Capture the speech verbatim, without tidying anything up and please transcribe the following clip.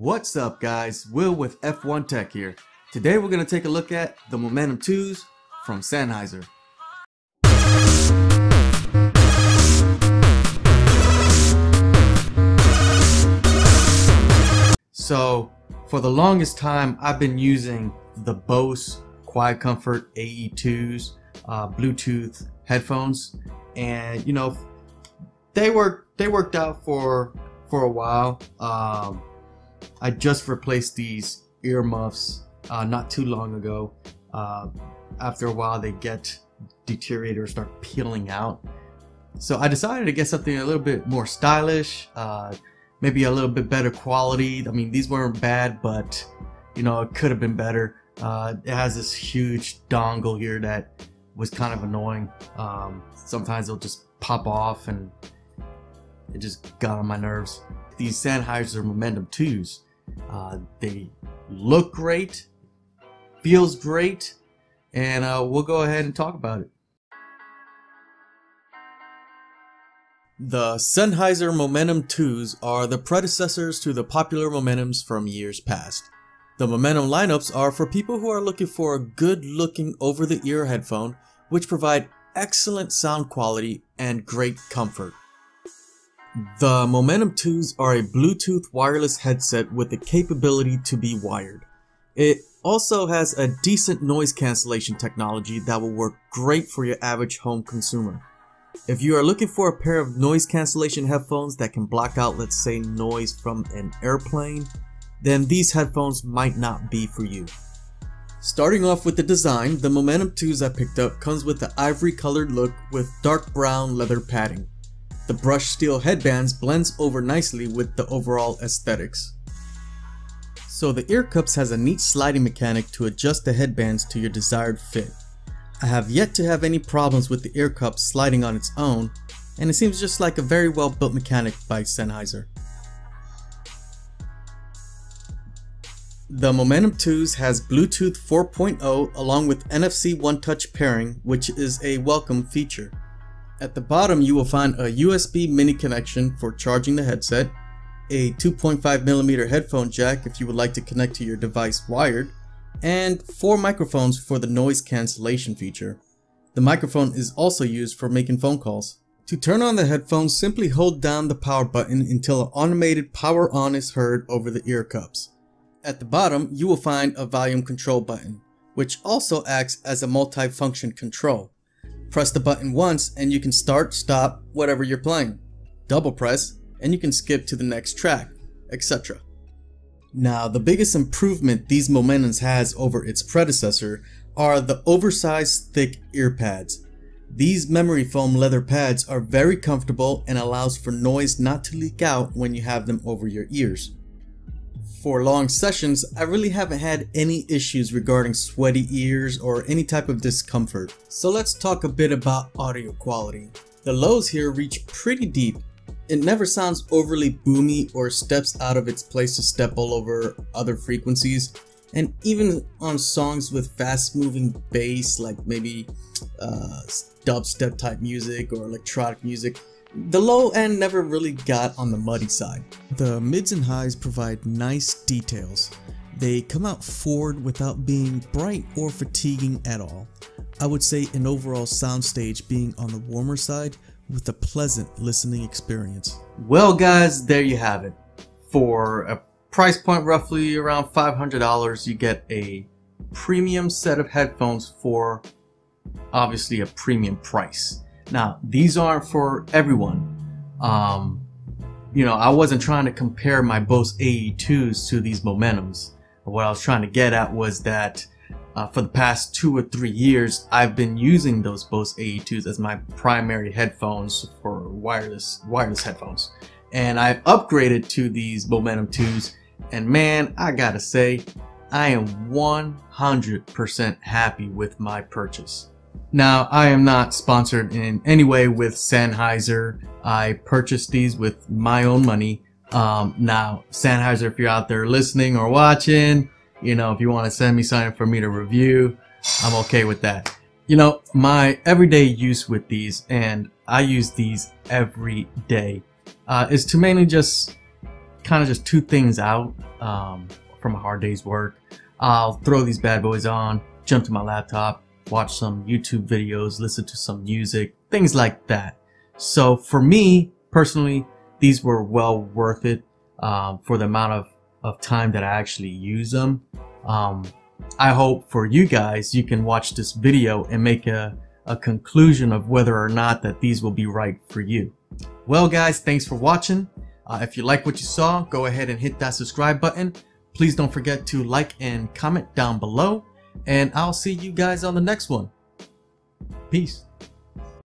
What's up guys, Will with F one Tech here. Today we're going to take a look at the Momentum twos from Sennheiser. So for the longest time I've been using the Bose QuietComfort A E two's uh, Bluetooth headphones, and you know, they were they worked out for for a while. um, I just replaced these earmuffs uh, not too long ago. Uh, after a while they get deteriorated or start peeling out. So I decided to get something a little bit more stylish, uh, maybe a little bit better quality. I mean, these weren't bad, but you know, it could have been better. Uh, it has this huge dongle here that was kind of annoying. Um, sometimes it'll just pop off and it just got on my nerves. These Sennheiser Momentum twos, uh, they look great, feels great, and uh, we'll go ahead and talk about it. The Sennheiser Momentum twos are the predecessors to the popular Momentums from years past. The Momentum lineups are for people who are looking for a good-looking over-the-ear headphone which provide excellent sound quality and great comfort. The Momentum twos are a Bluetooth wireless headset with the capability to be wired. It also has a decent noise cancellation technology that will work great for your average home consumer. If you are looking for a pair of noise cancellation headphones that can block out, let's say, noise from an airplane, then these headphones might not be for you. Starting off with the design, the Momentum twos I picked up comes with the ivory colored look with dark brown leather padding. The brushed steel headbands blends over nicely with the overall aesthetics. So the ear cups has a neat sliding mechanic to adjust the headbands to your desired fit. I have yet to have any problems with the ear cup sliding on its own, and it seems just like a very well built mechanic by Sennheiser. The Momentum twos has Bluetooth four point oh along with N F C One Touch pairing, which is a welcome feature. At the bottom you will find a U S B mini connection for charging the headset, a two point five millimeter headphone jack if you would like to connect to your device wired, and four microphones for the noise cancellation feature. The microphone is also used for making phone calls. To turn on the headphones, simply hold down the power button until an automated power on is heard over the ear cups. At the bottom you will find a volume control button, which also acts as a multi-function control. Press the button once and you can start, stop, whatever you're playing. Double press and you can skip to the next track, et cetera. Now, the biggest improvement these Momentums has over its predecessor are the oversized thick ear pads. These memory foam leather pads are very comfortable and allows for noise not to leak out when you have them over your ears. For long sessions, I really haven't had any issues regarding sweaty ears or any type of discomfort. So let's talk a bit about audio quality. The lows here reach pretty deep. It never sounds overly boomy or steps out of its place to step all over other frequencies. And even on songs with fast moving bass, like maybe uh, dubstep type music or electronic music, the low end never really got on the muddy side. The mids and highs provide nice details. They come out forward without being bright or fatiguing at all. I would say an overall soundstage being on the warmer side with a pleasant listening experience. Well guys, there you have it. For a price point roughly around five hundred dollars, you get a premium set of headphones for obviously a premium price. Now, these aren't for everyone. Um, you know, I wasn't trying to compare my Bose A E two's to these Momentums. What I was trying to get at was that uh, for the past two or three years, I've been using those Bose A E two's as my primary headphones for wireless wireless headphones. And I've upgraded to these Momentum twos, and man, I gotta say, I am one hundred percent happy with my purchase. Now, I am not sponsored in any way with Sennheiser. I purchased these with my own money. Um, now, Sennheiser, if you're out there listening or watching, you know, if you want to send me something for me to review, I'm okay with that. You know, my everyday use with these, and I use these every day, uh, is to mainly just kind of just two things out um, from a hard day's work. I'll throw these bad boys on, jump to my laptop, watch some YouTube videos, listen to some music, things like that. So for me personally, these were well worth it um, for the amount of, of time that I actually use them. Um, I hope for you guys, you can watch this video and make a, a conclusion of whether or not that these will be right for you. Well guys, thanks for watching. Uh, if you like what you saw, go ahead and hit that subscribe button. Please don't forget to like and comment down below, and I'll see you guys on the next one. Peace.